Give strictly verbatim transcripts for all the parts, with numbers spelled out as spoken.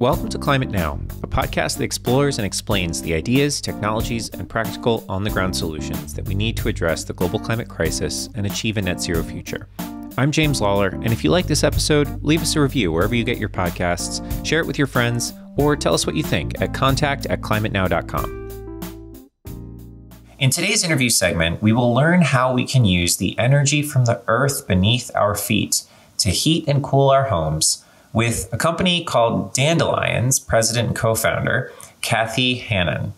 Welcome to Climate Now, a podcast that explores and explains the ideas, technologies, and practical on-the-ground solutions that we need to address the global climate crisis and achieve a net zero future. I'm James Lawler, and if you like this episode, leave us a review wherever you get your podcasts, share it with your friends, or tell us what you think at contact at climate now dot com. In today's interview segment, we will learn how we can use the energy from the earth beneath our feet to heat and cool our homes with a company called Dandelion's president and co-founder, Kathy Hannun.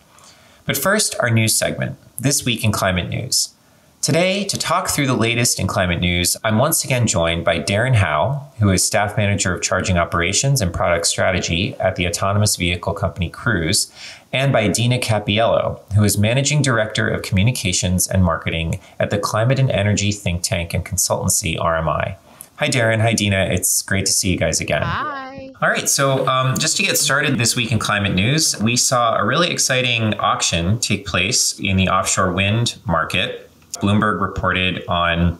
But first, our news segment, This Week in Climate News. Today, to talk through the latest in climate news, I'm once again joined by Darren Howe, who is staff manager of charging operations and product strategy at the autonomous vehicle company Cruise, and by Dina Capiello, who is managing director of communications and marketing at the climate and energy think tank and consultancy R M I. Hi, Darren. Hi, Dina. It's great to see you guys again. Hi. All right. So um, just to get started this week in climate news, we saw a really exciting auction take place in the offshore wind market. Bloomberg reported on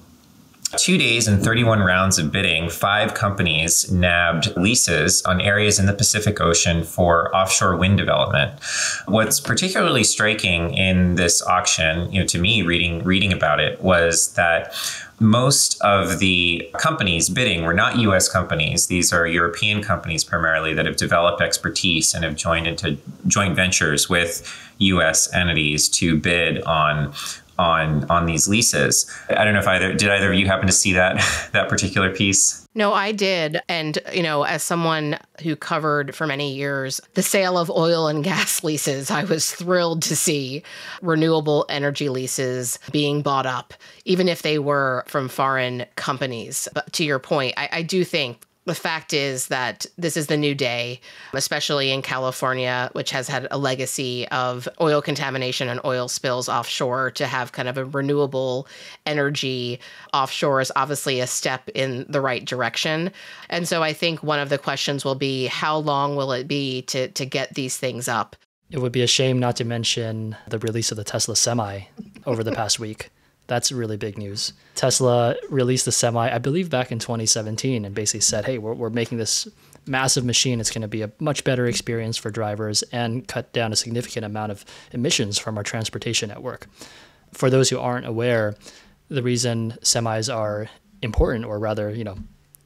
two days and thirty-one rounds of bidding, five companies nabbed leases on areas in the Pacific Ocean for offshore wind development. What's particularly striking in this auction, you know, to me reading reading about it, was that most of the companies bidding were not U S companies. These are European companies primarily that have developed expertise and have joined into joint ventures with U S entities to bid on on on these leases. I don't know if either, did either of you happen to see that, that particular piece? No, I did. And, you know, as someone who covered for many years the sale of oil and gas leases, I was thrilled to see renewable energy leases being bought up, even if they were from foreign companies. But to your point, I, I do think the fact is that this is the new day, especially in California, which has had a legacy of oil contamination and oil spills offshore. To have kind of a renewable energy offshore is obviously a step in the right direction. And so I think one of the questions will be, how long will it be to, to get these things up? It would be a shame not to mention the release of the Tesla Semi over the past week. That's really big news. Tesla released the Semi, I believe, back in twenty seventeen, and basically said, hey, we're, we're making this massive machine. It's going to be a much better experience for drivers and cut down a significant amount of emissions from our transportation network. For those who aren't aware, the reason semis are important, or rather, you know,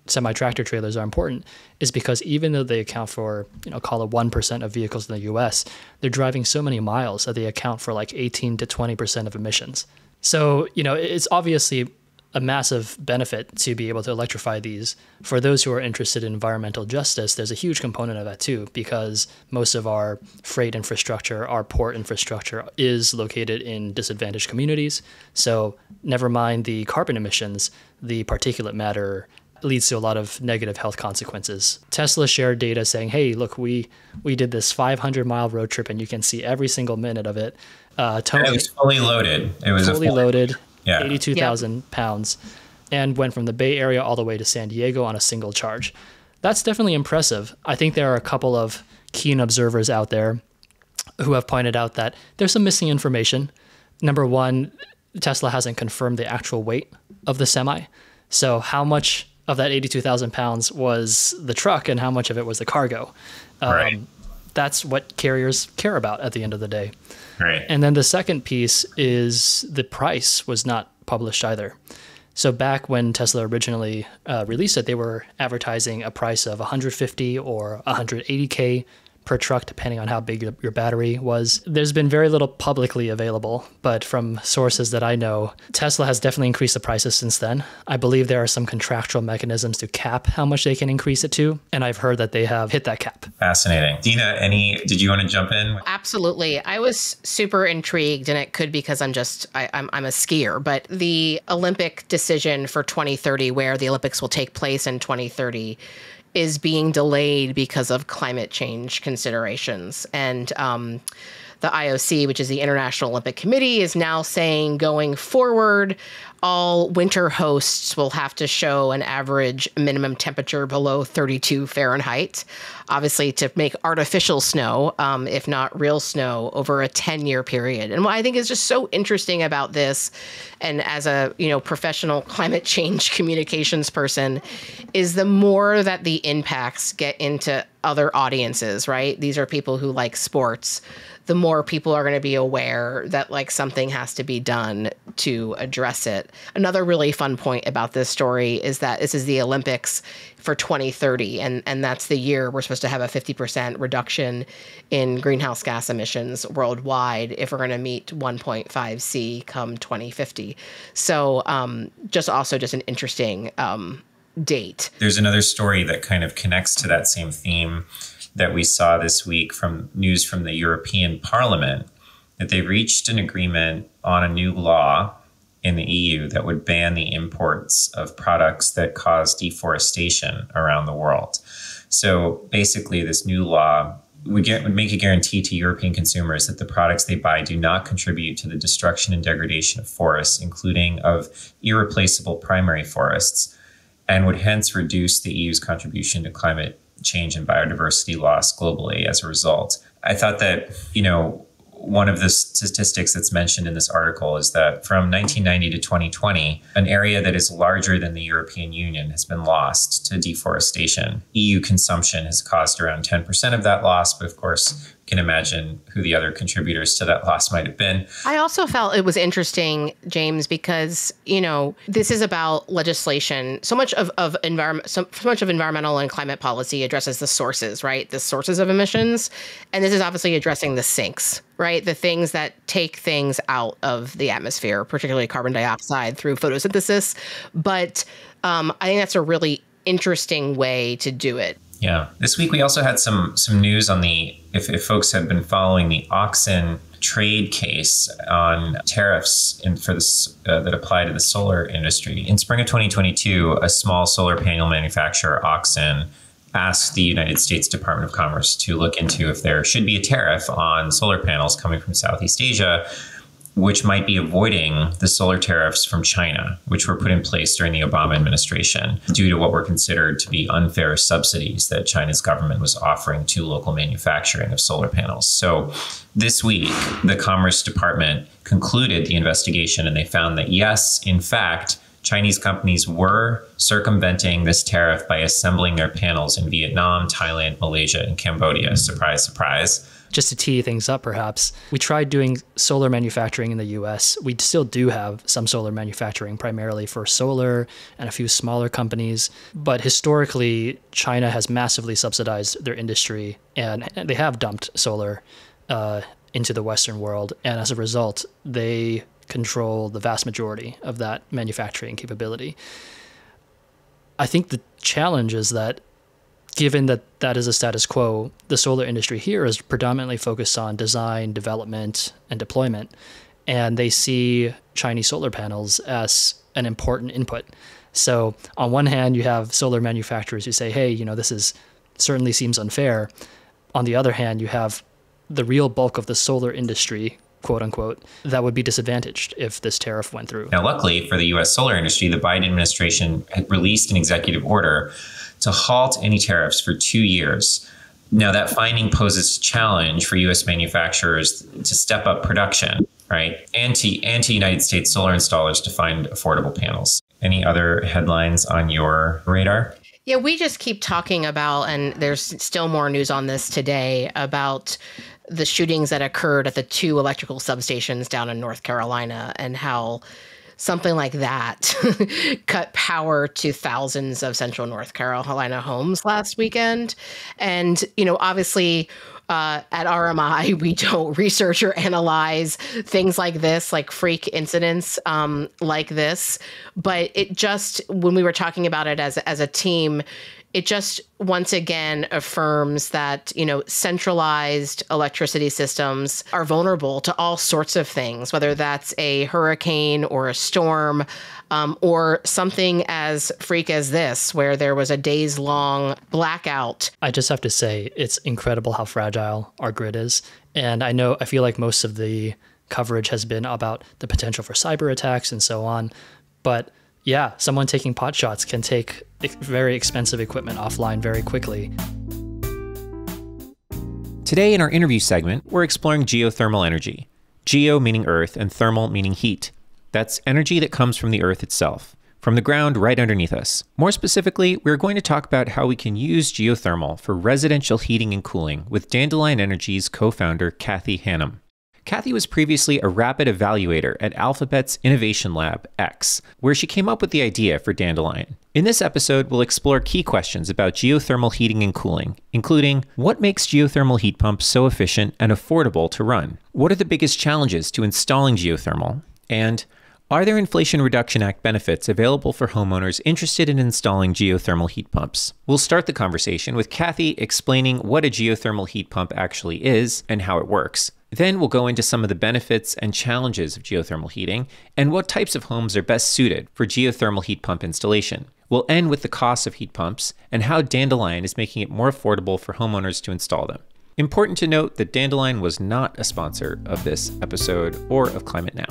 semi-tractor trailers are important, is because even though they account for, you know, call it one percent of vehicles in the U S, they're driving so many miles that they account for like eighteen to twenty percent of emissions. So, you know, it's obviously a massive benefit to be able to electrify these. For those who are interested in environmental justice, there's a huge component of that too, because most of our freight infrastructure, our port infrastructure, is located in disadvantaged communities. So never mind the carbon emissions, the particulate matter leads to a lot of negative health consequences. Tesla shared data saying, hey, look, we we did this five hundred mile road trip and you can see every single minute of it. Uh, totally, it was fully loaded. It was fully loaded, yeah. eighty-two thousand yeah. pounds, and went from the Bay Area all the way to San Diego on a single charge. That's definitely impressive. I think there are a couple of keen observers out there who have pointed out that there's some missing information. Number one, Tesla hasn't confirmed the actual weight of the Semi. So how much of that eighty-two thousand pounds was the truck and how much of it was the cargo? Um, right. That's what carriers care about at the end of the day. Right. And then the second piece is the price was not published either. So back when Tesla originally uh, released it, they were advertising a price of one hundred fifty or one hundred eighty K per truck, depending on how big your, your battery was. There's been very little publicly available, but from sources that I know, Tesla has definitely increased the prices since then. I believe there are some contractual mechanisms to cap how much they can increase it to, and I've heard that they have hit that cap. Fascinating. Dina, any, did you want to jump in? Absolutely. I was super intrigued, and it could be because I'm just, I, I'm, I'm a skier, but the Olympic decision for twenty thirty, where the Olympics will take place in twenty thirty, is being delayed because of climate change considerations. And um, the I O C, which is the International Olympic Committee, is now saying going forward, all winter hosts will have to show an average minimum temperature below thirty-two Fahrenheit, obviously to make artificial snow, um, if not real snow, over a ten-year period. And what I think is just so interesting about this, and as a you know professional climate change communications person, is the more that the impacts get into other audiences, right? These are people who like sports. The more people are going to be aware that like something has to be done to address it. Another really fun point about this story is that this is the Olympics for twenty thirty, and, and that's the year we're supposed to have a fifty percent reduction in greenhouse gas emissions worldwide if we're going to meet one point five C come twenty fifty. So um, just also just an interesting um, date. There's another story that kind of connects to that same theme that we saw this week from news from the European Parliament, that they reached an agreement on a new law in the E U that would ban the imports of products that cause deforestation around the world. So basically this new law would, get, would make a guarantee to European consumers that the products they buy do not contribute to the destruction and degradation of forests, including of irreplaceable primary forests, and would hence reduce the E U's contribution to climate change and biodiversity loss globally as a result. I thought that, you know, one of the statistics that's mentioned in this article is that from nineteen ninety to twenty twenty, an area that is larger than the European Union has been lost to deforestation. E U consumption has caused around ten percent of that loss, but of course, you can imagine who the other contributors to that loss might have been. I also felt it was interesting, James, because, you know, this is about legislation. So much of, of environment, so, so much of environmental and climate policy addresses the sources, right? The sources of emissions. And this is obviously addressing the sinks, right? The things that take things out of the atmosphere, particularly carbon dioxide through photosynthesis. But um, I think that's a really interesting way to do it. Yeah. This week, we also had some some news on the, if, if folks had been following the Auxin trade case on tariffs in, for this, uh, that apply to the solar industry. In spring of twenty twenty-two, a small solar panel manufacturer, Auxin, asked the United States Department of Commerce to look into if there should be a tariff on solar panels coming from Southeast Asia, which might be avoiding the solar tariffs from China, which were put in place during the Obama administration due to what were considered to be unfair subsidies that China's government was offering to local manufacturing of solar panels. So this week, the Commerce Department concluded the investigation, and they found that, yes, in fact, Chinese companies were circumventing this tariff by assembling their panels in Vietnam, Thailand, Malaysia, and Cambodia. Surprise, surprise. Just to tee things up, perhaps, we tried doing solar manufacturing in the U S. We still do have some solar manufacturing, primarily for solar and a few smaller companies. But historically, China has massively subsidized their industry, and they have dumped solar uh, into the Western world. And as a result, they control the vast majority of that manufacturing capability. I think the challenge is that, given that that is a status quo, the solar industry here is predominantly focused on design, development, and deployment. And they see Chinese solar panels as an important input. So on one hand, you have solar manufacturers who say, hey, you know, this is certainly seems unfair. On the other hand, you have the real bulk of the solar industry, quote unquote, that would be disadvantaged if this tariff went through. Now, luckily for the U S solar industry, the Biden administration had released an executive order to halt any tariffs for two years. Now, that finding poses a challenge for U S manufacturers to step up production, right? And to, and to United States solar installers to find affordable panels. Any other headlines on your radar? Yeah, we just keep talking about, and there's still more news on this today, about the shootings that occurred at the two electrical substations down in North Carolina, and how something like that cut power to thousands of central North Carolina homes last weekend. And, you know, obviously uh, at R M I, we don't research or analyze things like this, like freak incidents um, like this. But it just, when we were talking about it as, as a team, it just once again affirms that, you know, centralized electricity systems are vulnerable to all sorts of things, whether that's a hurricane or a storm, um, or something as freak as this, where there was a days long blackout. I just have to say, it's incredible how fragile our grid is. And I know I feel like most of the coverage has been about the potential for cyber attacks and so on. But yeah, someone taking pot shots can take very expensive equipment offline very quickly. Today in our interview segment, we're exploring geothermal energy. Geo meaning earth and thermal meaning heat. That's energy that comes from the earth itself, from the ground right underneath us. More specifically, we're going to talk about how we can use geothermal for residential heating and cooling with Dandelion Energy's co-founder, Kathy Hannun. Kathy was previously a rapid evaluator at Alphabet's innovation lab, X, where she came up with the idea for Dandelion. In this episode, we'll explore key questions about geothermal heating and cooling, including what makes geothermal heat pumps so efficient and affordable to run? What are the biggest challenges to installing geothermal? And are there Inflation Reduction Act benefits available for homeowners interested in installing geothermal heat pumps? We'll start the conversation with Kathy explaining what a geothermal heat pump actually is and how it works. Then we'll go into some of the benefits and challenges of geothermal heating and what types of homes are best suited for geothermal heat pump installation. We'll end with the cost of heat pumps and how Dandelion is making it more affordable for homeowners to install them. Important to note that Dandelion was not a sponsor of this episode or of Climate Now.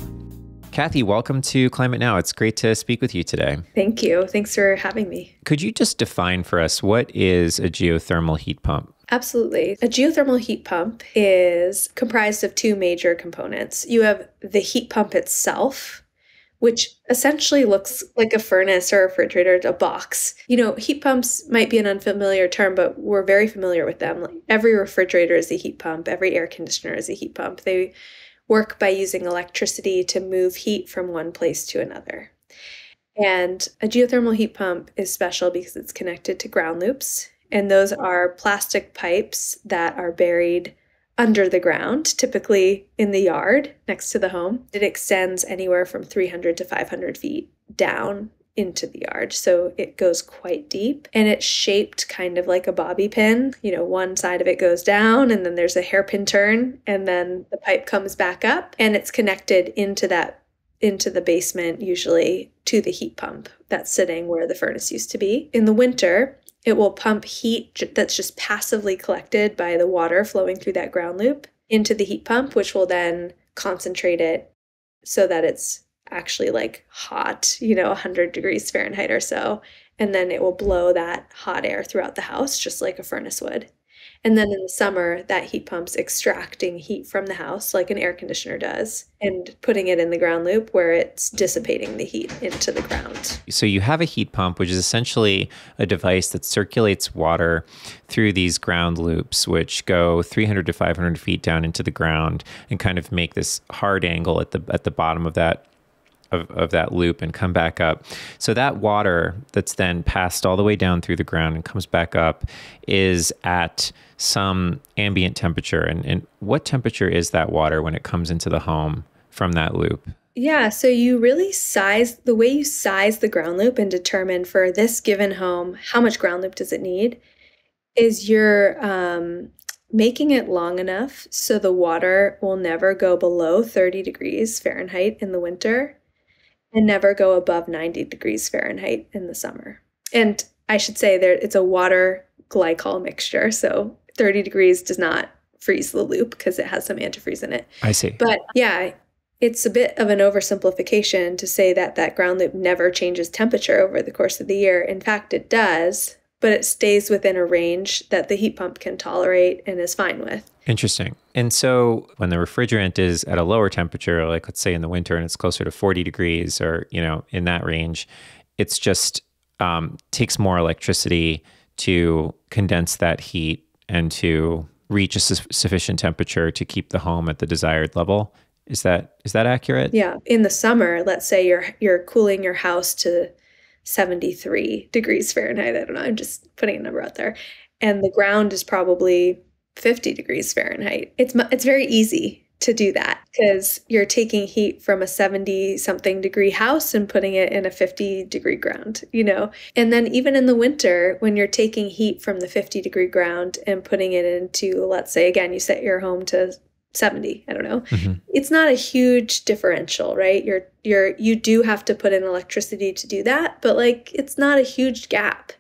Kathy, welcome to Climate Now. It's great to speak with you today. Thank you. Thanks for having me. Could you just define for us, what is a geothermal heat pump? Absolutely. A geothermal heat pump is comprised of two major components. You have the heat pump itself, which essentially looks like a furnace or a refrigerator, a box. You know, heat pumps might be an unfamiliar term, but we're very familiar with them. Like every refrigerator is a heat pump. Every air conditioner is a heat pump. They work by using electricity to move heat from one place to another. And a geothermal heat pump is special because it's connected to ground loops. And those are plastic pipes that are buried under the ground, typically in the yard next to the home. It extends anywhere from three hundred to five hundred feet down into the yard. So it goes quite deep, and it's shaped kind of like a bobby pin. You know, one side of it goes down and then there's a hairpin turn and then the pipe comes back up, and it's connected into that, into the basement, usually to the heat pump that's sitting where the furnace used to be. In the winter, it will pump heat that's just passively collected by the water flowing through that ground loop into the heat pump, which will then concentrate it so that it's actually like hot, you know, one hundred degrees Fahrenheit or so. And then it will blow that hot air throughout the house, just like a furnace would. And then in the summer, that heat pump's extracting heat from the house like an air conditioner does and putting it in the ground loop where it's dissipating the heat into the ground. So you have a heat pump, which is essentially a device that circulates water through these ground loops, which go three hundred to five hundred feet down into the ground and kind of make this hard angle at the at the bottom of that Of, of that loop and come back up. So that water that's then passed all the way down through the ground and comes back up is at some ambient temperature. And, and what temperature is that water when it comes into the home from that loop? Yeah, so you really size, the way you size the ground loop and determine for this given home, how much ground loop does it need, is you're um, making it long enough so the water will never go below thirty degrees Fahrenheit in the winter and never go above ninety degrees Fahrenheit in the summer. And I should say there it's a water glycol mixture, so thirty degrees does not freeze the loop because it has some antifreeze in it. I see. But yeah, it's a bit of an oversimplification to say that that ground loop never changes temperature over the course of the year. In fact, it does, but it stays within a range that the heat pump can tolerate and is fine with. Interesting. And so when the refrigerant is at a lower temperature, like let's say in the winter, and it's closer to forty degrees or, you know, in that range, it's just um, takes more electricity to condense that heat and to reach a su- sufficient temperature to keep the home at the desired level. Is that is that accurate? Yeah. In the summer, let's say you're you're cooling your house to seventy-three degrees Fahrenheit. I don't know. I'm just putting a number out there. And the ground is probably fifty degrees Fahrenheit. It's it's very easy to do that because you're taking heat from a seventy something degree house and putting it in a fifty degree ground, you know. And then even in the winter, when you're taking heat from the fifty degree ground and putting it into, let's say, again, you set your home to seventy, I don't know. Mm-hmm. It's not a huge differential, right? You're you're you do have to put in electricity to do that, but like it's not a huge gap.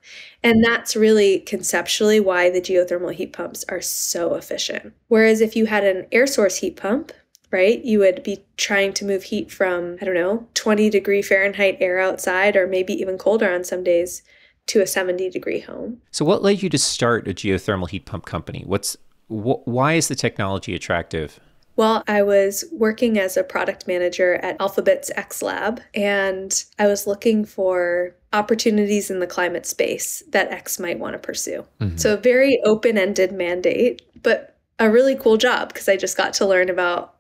And that's really conceptually why the geothermal heat pumps are so efficient. Whereas if you had an air source heat pump, right? You would be trying to move heat from, I don't know, twenty degree Fahrenheit air outside, or maybe even colder on some days, to a seventy degree home. So what led you to start a geothermal heat pump company? What's wh why is the technology attractive? Well, I was working as a product manager at Alphabet's X lab, and I was looking for opportunities in the climate space that X might want to pursue. Mm-hmm. So a very open-ended mandate, but a really cool job, because I just got to learn about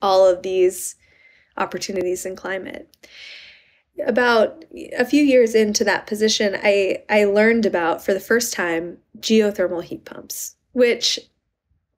all of these opportunities in climate. About a few years into that position, I, I learned about, for the first time, geothermal heat pumps, which,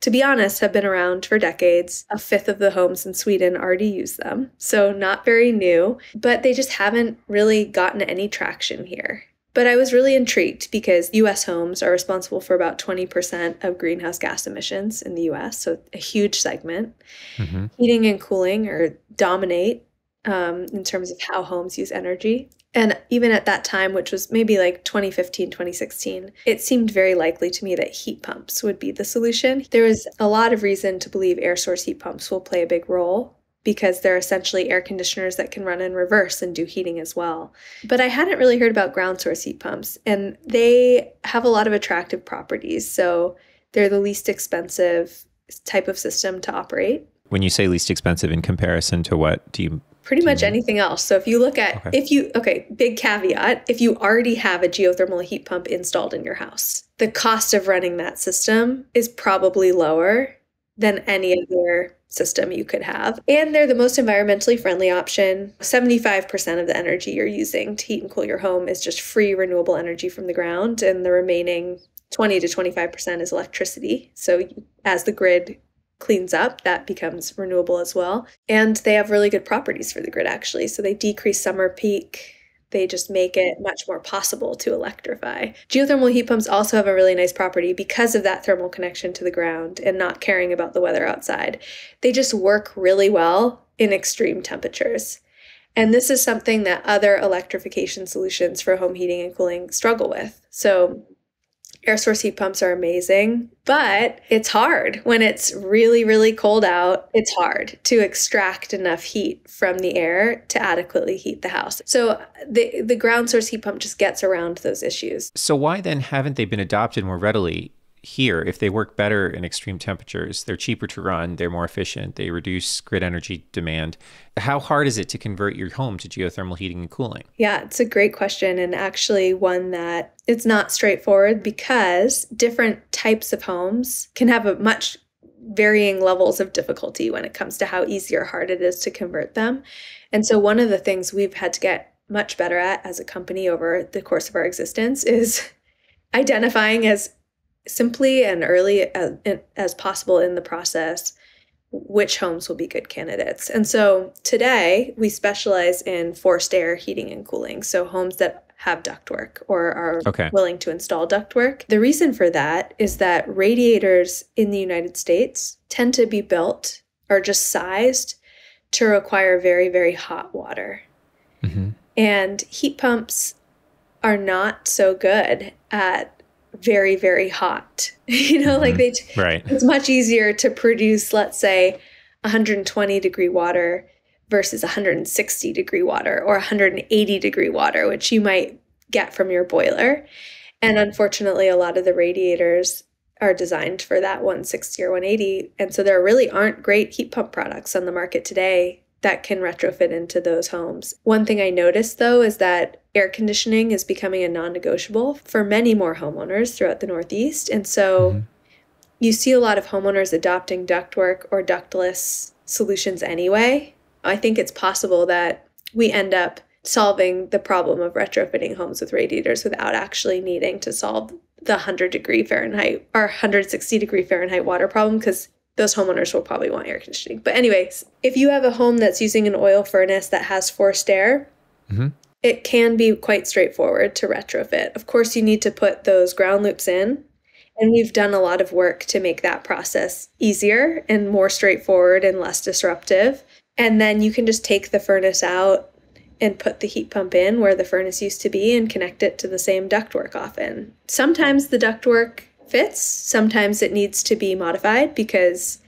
to be honest, have been around for decades. A fifth of the homes in Sweden already use them, so not very new, but they just haven't really gotten any traction here. But I was really intrigued because U S homes are responsible for about twenty percent of greenhouse gas emissions in the U S, so a huge segment. Mm-hmm. Heating and cooling are dominate um, in terms of how homes use energy. And even at that time, which was maybe like twenty fifteen, twenty sixteen, it seemed very likely to me that heat pumps would be the solution. There was a lot of reason to believe air source heat pumps will play a big role, because they're essentially air conditioners that can run in reverse and do heating as well. But I hadn't really heard about ground source heat pumps, and they have a lot of attractive properties. So they're the least expensive type of system to operate. When you say least expensive, in comparison to what do you? Pretty much anything else. So if you look at, okay. if you, okay, big caveat, if you already have a geothermal heat pump installed in your house, the cost of running that system is probably lower than any other system you could have. And they're the most environmentally friendly option. seventy-five percent of the energy you're using to heat and cool your home is just free renewable energy from the ground. And the remaining twenty to twenty-five percent is electricity. So as the grid cleans up, that becomes renewable as well. And they have really good properties for the grid, actually. So they decrease summer peak. They just make it much more possible to electrify. Geothermal heat pumps also have a really nice property because of that thermal connection to the ground and not caring about the weather outside. They just work really well in extreme temperatures. And this is something that other electrification solutions for home heating and cooling struggle with. So air source heat pumps are amazing, but it's hard when it's really, really cold out. It's hard to extract enough heat from the air to adequately heat the house. So the, the ground source heat pump just gets around those issues. So why then haven't they been adopted more readily here? If they work better in extreme temperatures, they're cheaper to run, they're more efficient, they reduce grid energy demand. How hard is it to convert your home to geothermal heating and cooling? Yeah, it's a great question, and actually one that it's not straightforward, because different types of homes can have a much varying levels of difficulty when it comes to how easy or hard it is to convert them. And so one of the things we've had to get much better at as a company over the course of our existence is identifying as simply and early as, as possible in the process which homes will be good candidates. And so today we specialize in forced air heating and cooling, so homes that have ductwork or are okay. willing to install ductwork. The reason for that is that radiators in the United States tend to be built or just sized to require very, very hot water. Mm-hmm. And heat pumps are not so good at very, very hot, you know, mm-hmm. like they, t right. it's much easier to produce, let's say, one hundred twenty degree water versus one hundred sixty degree water or one hundred eighty degree water, which you might get from your boiler. And unfortunately, a lot of the radiators are designed for that one sixty or one eighty. And so there really aren't great heat pump products on the market today that can retrofit into those homes. One thing I noticed, though, is that air conditioning is becoming a non-negotiable for many more homeowners throughout the Northeast. And so mm-hmm. you see a lot of homeowners adopting ductwork or ductless solutions anyway. I think it's possible that we end up solving the problem of retrofitting homes with radiators without actually needing to solve the one hundred degree Fahrenheit or one hundred sixty degree Fahrenheit water problem, because those homeowners will probably want air conditioning. But anyways, if you have a home that's using an oil furnace that has forced air, mm-hmm. it can be quite straightforward to retrofit. Of course, you need to put those ground loops in, and we've done a lot of work to make that process easier and more straightforward and less disruptive. And then you can just take the furnace out and put the heat pump in where the furnace used to be and connect it to the same ductwork often. Sometimes the ductwork fits. Sometimes it needs to be modified because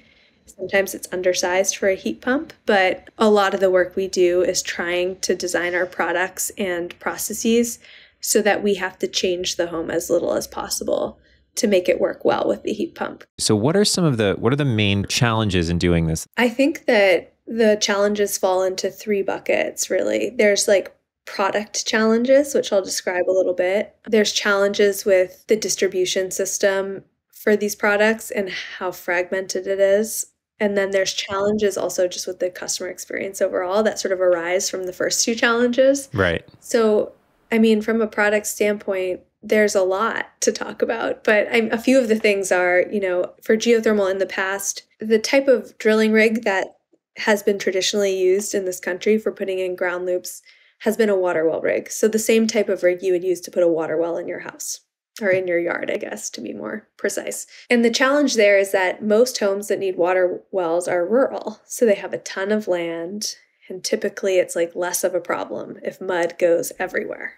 Sometimes it's undersized for a heat pump, but a lot of the work we do is trying to design our products and processes so that we have to change the home as little as possible to make it work well with the heat pump. So what are some of the, what are the main challenges in doing this? I think that the challenges fall into three buckets, really. There's like product challenges, which I'll describe a little bit. There's challenges with the distribution system for these products and how fragmented it is. And then there's challenges also just with the customer experience overall that sort of arise from the first two challenges. Right. So, I mean, from a product standpoint, there's a lot to talk about, but I'm, a few of the things are, you know, for geothermal in the past, the type of drilling rig that has been traditionally used in this country for putting in ground loops has been a water well rig. So the same type of rig you would use to put a water well in your house or in your yard, I guess, to be more precise. And the challenge there is that most homes that need water wells are rural. So they have a ton of land, and typically it's like less of a problem if mud goes everywhere.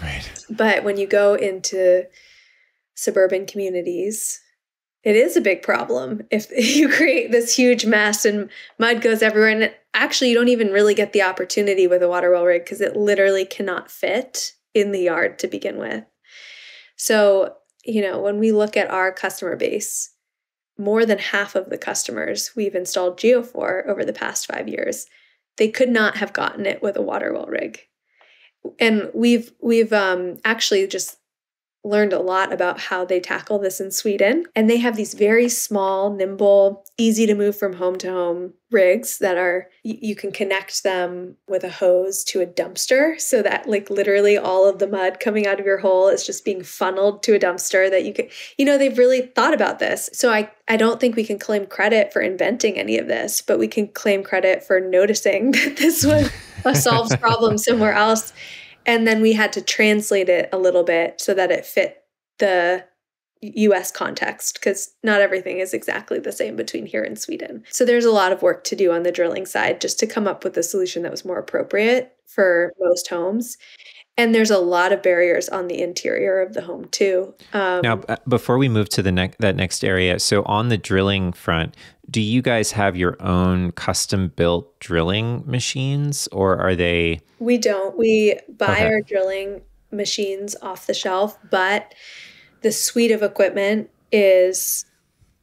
Right. But when you go into suburban communities, it is a big problem if you create this huge mess and mud goes everywhere. And actually, you don't even really get the opportunity with a water well rig because it literally cannot fit in the yard to begin with. So, you know, when we look at our customer base, more than half of the customers we've installed Geo for over the past five years, they could not have gotten it with a water well rig. And we've we've um, actually just learned a lot about how they tackle this in Sweden. And they have these very small, nimble, easy to move from home to home rigs that are, you can connect them with a hose to a dumpster so that like literally all of the mud coming out of your hole is just being funneled to a dumpster that you can, you know, they've really thought about this. So I, I don't think we can claim credit for inventing any of this, but we can claim credit for noticing that this was a solves problem somewhere else. And then we had to translate it a little bit so that it fit the U S context, because not everything is exactly the same between here and Sweden. So there's a lot of work to do on the drilling side just to come up with a solution that was more appropriate for most homes. And there's a lot of barriers on the interior of the home too. Um, now, before we move to the ne- that next area, so on the drilling front, do you guys have your own custom-built drilling machines, or are they? We don't. We buy okay. our drilling machines off the shelf, but the suite of equipment is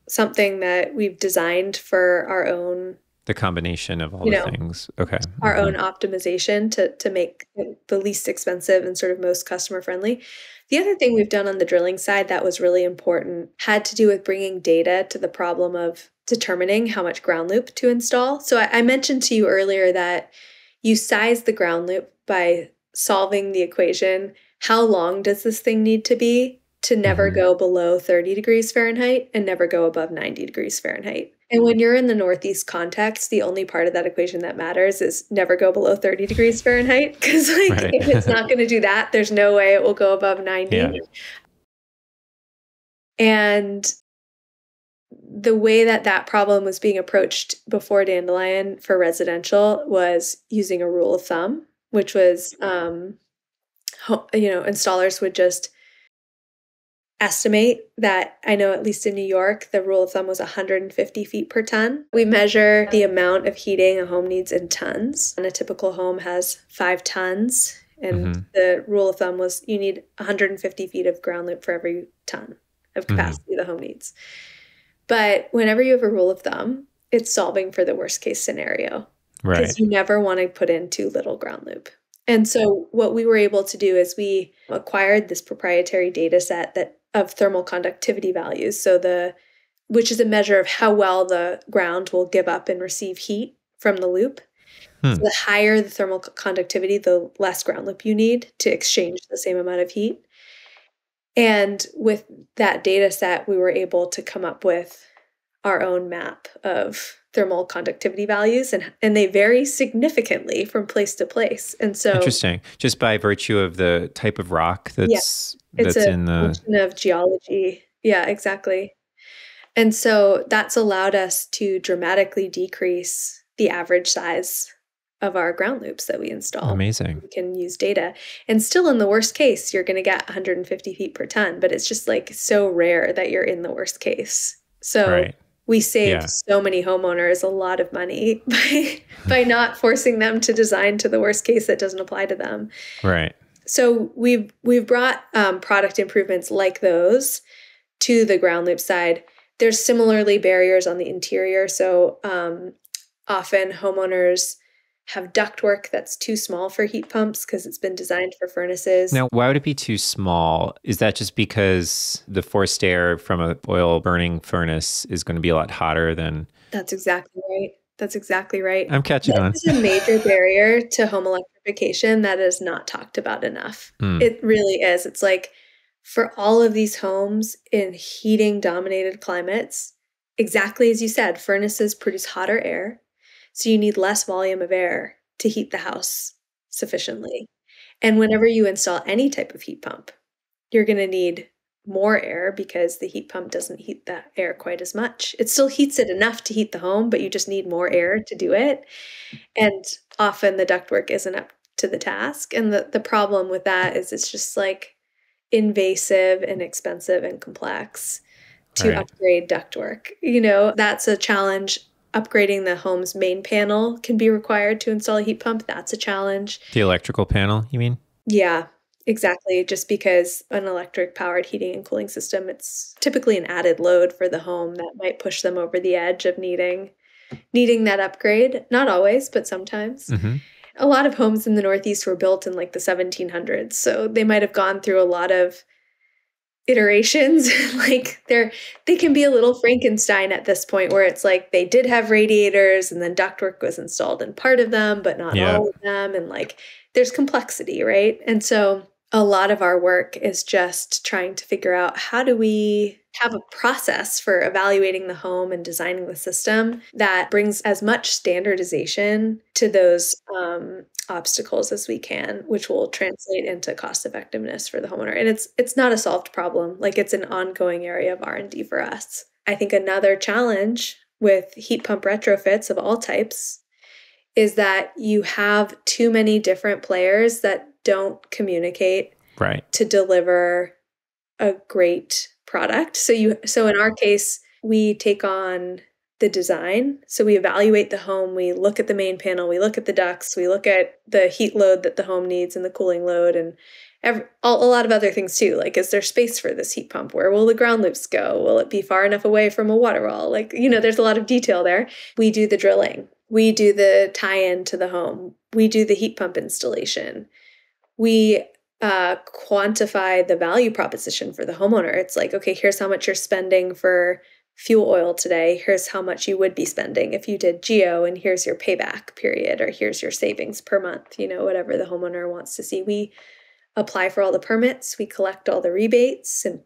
something that we've designed for our own. The combination of all you know, the things. Okay. Our mm-hmm. own optimization to, to make the least expensive and sort of most customer friendly. The other thing we've done on the drilling side that was really important had to do with bringing data to the problem of determining how much ground loop to install. So I, I mentioned to you earlier that you size the ground loop by solving the equation, how long does this thing need to be to never mm-hmm. go below thirty degrees Fahrenheit and never go above ninety degrees Fahrenheit. And when you're in the Northeast context, the only part of that equation that matters is never go below thirty degrees Fahrenheit. Because like, right. if it's not going to do that, there's no way it will go above ninety. Yeah. And the way that that problem was being approached before Dandelion for residential was using a rule of thumb, which was, um, you know, installers would just estimate that, I know at least in New York, the rule of thumb was one hundred fifty feet per ton. We measure the amount of heating a home needs in tons, and a typical home has five tons. And mm-hmm. the rule of thumb was you need one hundred fifty feet of ground loop for every ton of capacity mm-hmm. the home needs. But whenever you have a rule of thumb, it's solving for the worst case scenario. Right. Because you never want to put in too little ground loop. And so what we were able to do is we acquired this proprietary data set that of thermal conductivity values, so the which is a measure of how well the ground will give up and receive heat from the loop. Hmm. So the higher the thermal conductivity, the less ground loop you need to exchange the same amount of heat. And with that data set, we were able to come up with our own map of thermal conductivity values, and and they vary significantly from place to place. And so interesting, just by virtue of the type of rock that's yeah, that's in the function of geology. Yeah, exactly. And so that's allowed us to dramatically decrease the average size of our ground loops that we install. Amazing. We can use data. And still in the worst case, you're going to get one hundred fifty feet per ton, but it's just like so rare that you're in the worst case. So right. we saved yeah. so many homeowners a lot of money by, by not forcing them to design to the worst case that doesn't apply to them. Right. So we've, we've brought um, product improvements like those to the ground loop side. There's similarly barriers on the interior. So um, often homeowners have ductwork that's too small for heat pumps because it's been designed for furnaces. Now, why would it be too small? Is that just because the forced air from an oil burning furnace is going to be a lot hotter than... That's exactly right. That's exactly right. I'm catching that on. It's a major barrier to home electrification that is not talked about enough. Mm. It really is. It's like for all of these homes in heating dominated climates, exactly as you said, furnaces produce hotter air. So you need less volume of air to heat the house sufficiently. And whenever you install any type of heat pump, you're going to need more air because the heat pump doesn't heat the air quite as much. It still heats it enough to heat the home, but you just need more air to do it. And often the ductwork isn't up to the task. And the, the problem with that is it's just like invasive and expensive and complex to right. upgrade ductwork. You know, that's a challenge. Upgrading the home's main panel can be required to install a heat pump. That's a challenge. The electrical panel, you mean? Yeah, exactly. Just because an electric-powered heating and cooling system, it's typically an added load for the home that might push them over the edge of needing needing that upgrade. Not always, but sometimes. Mm-hmm. A lot of homes in the Northeast were built in like the seventeen hundreds, so they might have gone through a lot of iterations. Like they're, they can be a little Frankenstein at this point where it's like they did have radiators and then ductwork was installed in part of them, but not yeah. all of them. And like, there's complexity, right? And so a lot of our work is just trying to figure out how do we have a process for evaluating the home and designing the system that brings as much standardization to those um, obstacles as we can, which will translate into cost effectiveness for the homeowner. And it's it's not a solved problem. Like it's an ongoing area of R and D for us. I think another challenge with heat pump retrofits of all types is that you have too many different players that don't communicate right. to deliver a great product. So you, so in our case, we take on the design. So we evaluate the home, we look at the main panel, we look at the ducts, we look at the heat load that the home needs and the cooling load and every, all, a lot of other things too. Like, is there space for this heat pump? Where will the ground loops go? Will it be far enough away from a water wall? Like, you know, there's a lot of detail there. We do the drilling. We do the tie-in to the home. We do the heat pump installation. We Uh, quantify the value proposition for the homeowner. It's like, okay, here's how much you're spending for fuel oil today. Here's how much you would be spending if you did geo, and here's your payback period, or here's your savings per month, you know, whatever the homeowner wants to see. We apply for all the permits. We collect all the rebates and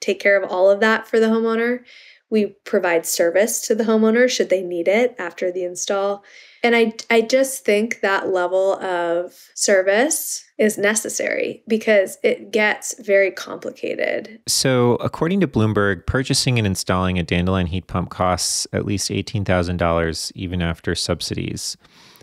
take care of all of that for the homeowner. We provide service to the homeowner should they need it after the install. And I, I just think that level of service is necessary because it gets very complicated. So according to Bloomberg, purchasing and installing a Dandelion heat pump costs at least eighteen thousand dollars even after subsidies.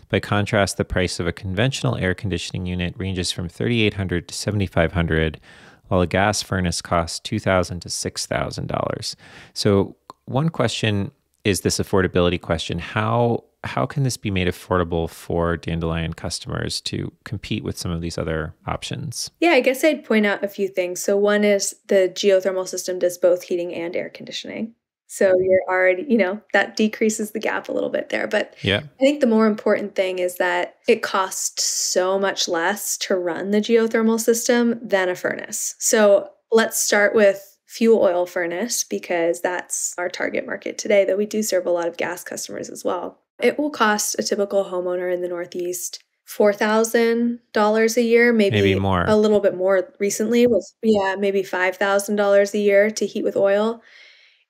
By contrast, the price of a conventional air conditioning unit ranges from thirty-eight hundred dollars to seventy-five hundred dollars, while a gas furnace costs two thousand dollars to six thousand dollars. So one question is this affordability question. How how can this be made affordable for Dandelion customers to compete with some of these other options? Yeah, I guess I'd point out a few things. So one is the geothermal system does both heating and air conditioning. So you're already, you know, that decreases the gap a little bit there. But yeah. I think the more important thing is that it costs so much less to run the geothermal system than a furnace. So let's start with fuel oil furnace, because that's our target market today, though we do serve a lot of gas customers as well. It will cost a typical homeowner in the Northeast four thousand dollars a year, maybe, maybe more. A little bit more recently was, yeah, maybe five thousand dollars a year to heat with oil.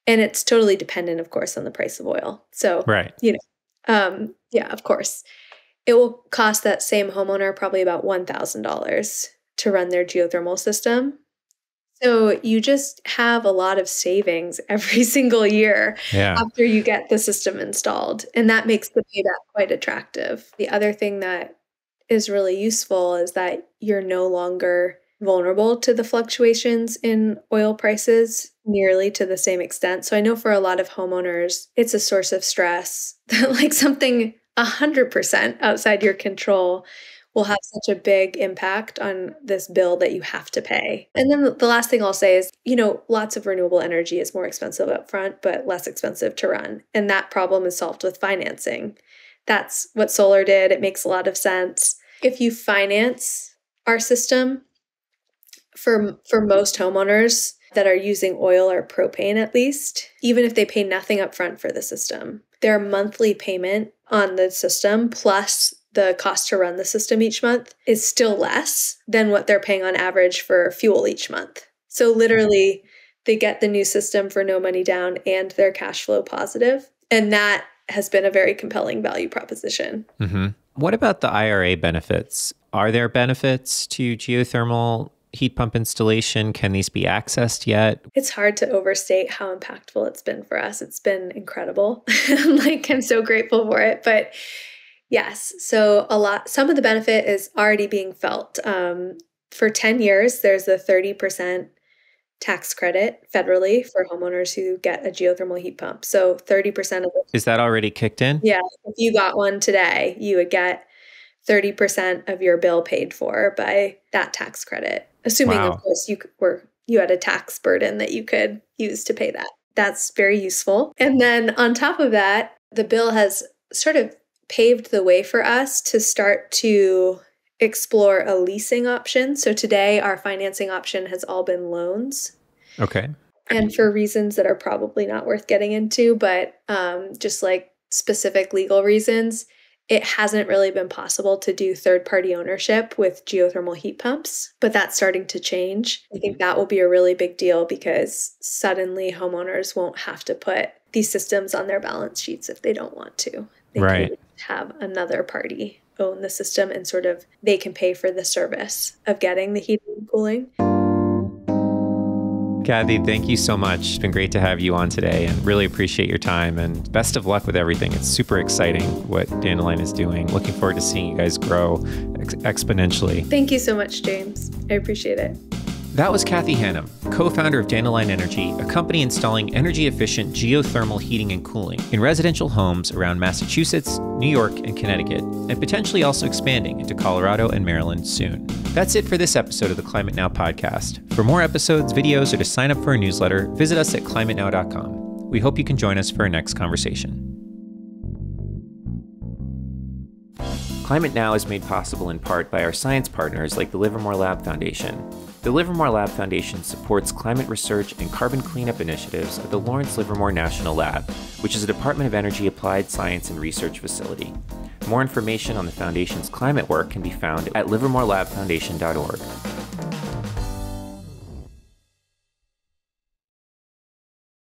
And it's totally dependent, of course, on the price of oil. So, right. you know, um, yeah, of course. It will cost that same homeowner probably about one thousand dollars to run their geothermal system. So you just have a lot of savings every single year yeah. after you get the system installed. And that makes the payback quite attractive. The other thing that is really useful is that you're no longer vulnerable to the fluctuations in oil prices. nearly to the same extent. So I know for a lot of homeowners, it's a source of stress that like something one hundred percent outside your control will have such a big impact on this bill that you have to pay. And then the last thing I'll say is, you know, lots of renewable energy is more expensive up front, but less expensive to run. And that problem is solved with financing. That's what solar did. It makes a lot of sense. If you finance our system, for, for most homeowners that are using oil or propane at least, even if they pay nothing up front for the system, their monthly payment on the system plus the cost to run the system each month is still less than what they're paying on average for fuel each month. So literally, they get the new system for no money down and they're cash flow positive. And that has been a very compelling value proposition. Mm-hmm. What about the I R A benefits? Are there benefits to geothermal heat pump installation? Can these be accessed yet? It's hard to overstate how impactful it's been for us. It's been incredible. Like, I'm so grateful for it. But yes, so a lot, some of the benefit is already being felt. Um, for ten years, there's a thirty percent tax credit federally for homeowners who get a geothermal heat pump. So thirty percent of it. Is that already kicked in? Yeah. If you got one today, you would get thirty percent of your bill paid for by that tax credit. Assuming, wow, of course, you were you had a tax burden that you could use to pay that. That's very useful. And then on top of that, the bill has sort of paved the way for us to start to explore a leasing option. So today, our financing option has all been loans. Okay. And for reasons that are probably not worth getting into, but um, just like specific legal reasons, it hasn't really been possible to do third-party ownership with geothermal heat pumps, but that's starting to change. I think that will be a really big deal because suddenly homeowners won't have to put these systems on their balance sheets if they don't want to. They right. can have another party own the system and sort of they can pay for the service of getting the heating and cooling. Kathy, thank you so much. It's been great to have you on today and really appreciate your time and best of luck with everything. It's super exciting what Dandelion is doing. Looking forward to seeing you guys grow ex exponentially. Thank you so much, James. I appreciate it. That was Kathy Hannun, co-founder of Dandelion Energy, a company installing energy-efficient geothermal heating and cooling in residential homes around Massachusetts, New York, and Connecticut, and potentially also expanding into Colorado and Maryland soon. That's it for this episode of the Climate Now podcast. For more episodes, videos, or to sign up for our newsletter, visit us at climate now dot com. We hope you can join us for our next conversation. Climate Now is made possible in part by our science partners like the Livermore Lab Foundation. The Livermore Lab Foundation supports climate research and carbon cleanup initiatives at the Lawrence Livermore National Lab, which is a Department of Energy applied science and research facility. More information on the Foundation's climate work can be found at livermore lab foundation dot org.